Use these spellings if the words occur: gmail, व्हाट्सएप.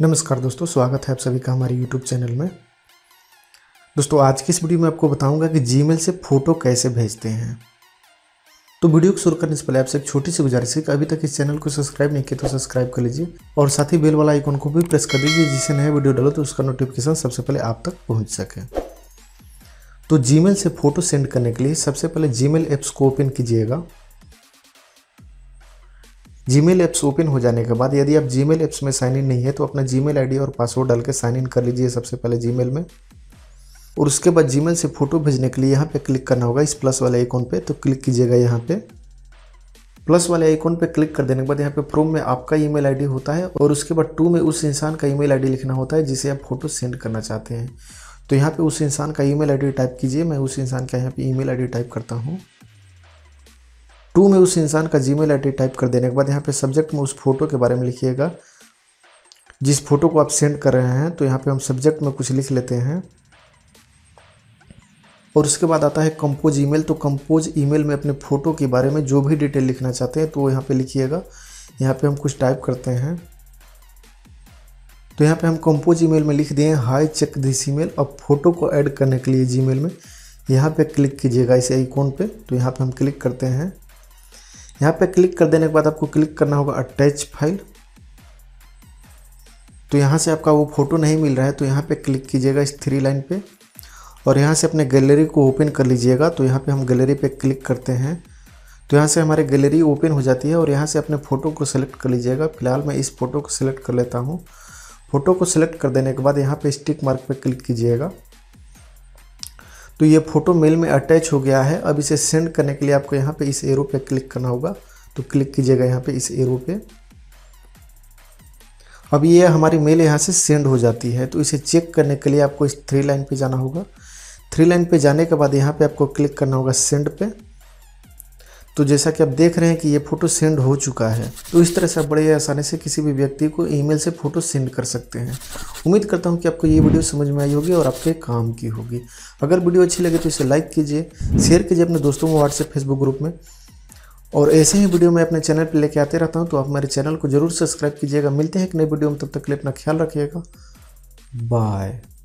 नमस्कार दोस्तों, स्वागत है आप सभी का हमारे YouTube चैनल में। दोस्तों आज की इस वीडियो में आपको बताऊंगा कि Gmail से फ़ोटो कैसे भेजते हैं। तो वीडियो को शुरू करने से पहले आपसे एक छोटी सी गुजारिश है कि अभी तक इस चैनल को सब्सक्राइब नहीं किया तो सब्सक्राइब कर लीजिए और साथ ही बेल वाला आइकॉन को भी प्रेस कर दीजिए, जिससे नया वीडियो डालो तो उसका नोटिफिकेशन सबसे पहले आप तक पहुँच सके। तो Gmail से फ़ोटो सेंड करने के लिए सबसे पहले Gmail ऐप्स को ओपन कीजिएगा। Gmail ऐप्स ओपन हो जाने के बाद यदि आप Gmail ऐप्स में साइन इन नहीं है तो अपना Gmail आईडी और पासवर्ड डाल के साइन इन कर लीजिए सबसे पहले Gmail में। और उसके बाद Gmail से फ़ोटो भेजने के लिए यहाँ पे क्लिक करना होगा इस प्लस वाले आइकॉन पे, तो क्लिक कीजिएगा। यहाँ पे प्लस वाले आइकॉन पे क्लिक कर देने के बाद यहाँ पे फ्रॉम में आपका ईमेल आईडी होता है और उसके बाद टू में उस इंसान का ईमेल आईडी लिखना होता है जिसे आप फोटो सेंड करना चाहते हैं। तो यहाँ पर उस इंसान का ईमेल आईडी टाइप कीजिए। मैं उस इंसान का यहाँ पर ईमेल आईडी टाइप करता हूँ। टू में उस इंसान का जीमेल आईडी टाइप कर देने के बाद यहाँ पे सब्जेक्ट में उस फोटो के बारे में लिखिएगा जिस फोटो को आप सेंड कर रहे हैं। तो यहाँ पे हम सब्जेक्ट में कुछ लिख लेते हैं और उसके बाद आता है कंपोज ईमेल। तो कंपोज ईमेल में अपने फ़ोटो के बारे में जो भी डिटेल लिखना चाहते हैं तो वो यहाँ पर लिखिएगा। यहाँ पर हम कुछ टाइप करते हैं। तो यहाँ पर हम कंपोज ईमेल में लिख दिए हाई चेक दिस ईमेल। अब फोटो को ऐड करने के लिए जीमेल में यहाँ पर क्लिक कीजिएगा इस आइकॉन पर। तो यहाँ पर हम क्लिक करते हैं। यहाँ पे क्लिक कर देने के बाद आपको क्लिक करना होगा अटैच फाइल। तो यहाँ से आपका वो फ़ोटो नहीं मिल रहा है तो यहाँ पे क्लिक कीजिएगा इस थ्री लाइन पे और यहाँ से अपने गैलरी को ओपन कर लीजिएगा। तो यहाँ पे हम गैलरी पे क्लिक करते हैं। तो यहाँ से हमारी गैलरी ओपन हो जाती है और यहाँ से अपने फ़ोटो को सिलेक्ट कर लीजिएगा। फिलहाल मैं इस फ़ोटो को सिलेक्ट कर लेता हूँ। फ़ोटो को सिलेक्ट कर देने के बाद यहाँ पर टिक मार्क पर क्लिक कीजिएगा। तो ये फ़ोटो मेल में अटैच हो गया है। अब इसे सेंड करने के लिए आपको यहाँ पे इस एरो पे क्लिक करना होगा। तो क्लिक कीजिएगा यहाँ पे इस एरो पे। अब ये हमारी मेल यहाँ से सेंड हो जाती है। तो इसे चेक करने के लिए आपको इस थ्री लाइन पे जाना होगा। थ्री लाइन पे जाने के बाद यहाँ पे आपको क्लिक करना होगा सेंड पे। तो जैसा कि आप देख रहे हैं कि ये फ़ोटो सेंड हो चुका है। तो इस तरह से आप बड़े आसानी से किसी भी व्यक्ति को ईमेल से फ़ोटो सेंड कर सकते हैं। उम्मीद करता हूं कि आपको ये वीडियो समझ में आई होगी और आपके काम की होगी। अगर वीडियो अच्छी लगे तो इसे लाइक कीजिए, शेयर कीजिए अपने दोस्तों को व्हाट्सएप फेसबुक ग्रुप में, और ऐसे ही वीडियो मैं अपने चैनल पर लेके आते रहता हूँ। तो आप मेरे चैनल को जरूर सब्सक्राइब कीजिएगा। मिलते हैं एक नई वीडियो में, तब तक के लिए अपना ख्याल रखिएगा। बाय।